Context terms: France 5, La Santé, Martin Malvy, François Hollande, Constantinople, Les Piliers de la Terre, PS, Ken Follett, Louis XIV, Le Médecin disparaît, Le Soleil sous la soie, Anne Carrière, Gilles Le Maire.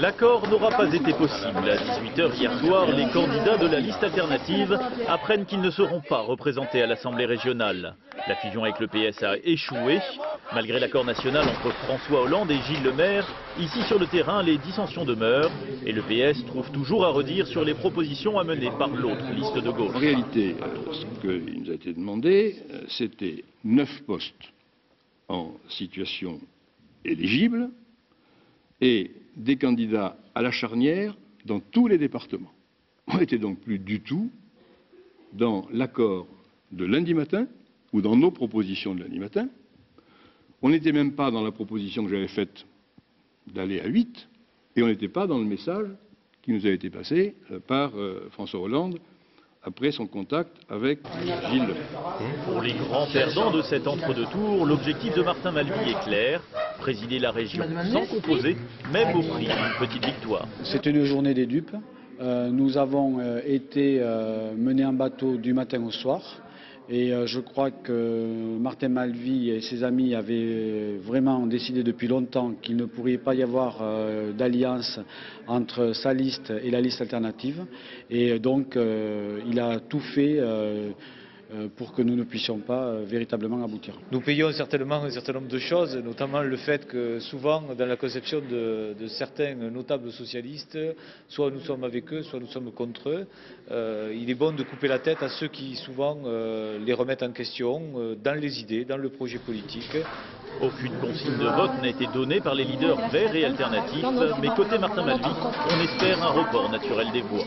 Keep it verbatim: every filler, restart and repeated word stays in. L'accord n'aura pas été possible. À dix-huit heures hier soir, les candidats de la liste alternative apprennent qu'ils ne seront pas représentés à l'Assemblée régionale. La fusion avec le P S a échoué. Malgré l'accord national entre François Hollande et Gilles Le Maire, ici sur le terrain, les dissensions demeurent et le P S trouve toujours à redire sur les propositions amenées par l'autre liste de gauche. En réalité, ce qu'il nous a été demandé, c'était neuf postes en situation éligible et des candidats à la charnière dans tous les départements. On n'était donc plus du tout dans l'accord de lundi matin ou dans nos propositions de lundi matin. On n'était même pas dans la proposition que j'avais faite d'aller à huit et on n'était pas dans le message qui nous a été passé par François Hollande après son contact avec Gilles Le Maire. Pour les grands perdants de cet entre-deux-tours, l'objectif de Martin Malvy est clair, présider la région sans composer, même au prix d'une petite victoire. C'était une journée des dupes. Euh, nous avons euh, été euh, menés en bateau du matin au soir. Et euh, je crois que Martin Malvy et ses amis avaient vraiment décidé depuis longtemps qu'il ne pourrait pas y avoir euh, d'alliance entre sa liste et la liste alternative. Et donc euh, il a tout fait euh, pour que nous ne puissions pas euh, véritablement aboutir. Nous payons certainement un certain nombre de choses, notamment le fait que souvent dans la conception de, de certains notables socialistes, soit nous sommes avec eux, soit nous sommes contre eux, euh, il est bon de couper la tête à ceux qui souvent euh, les remettent en question euh, dans les idées, dans le projet politique. Aucune consigne de vote n'a été donnée par les leaders verts et alternatifs, mais côté Martin Malvy, on espère un report naturel des voix.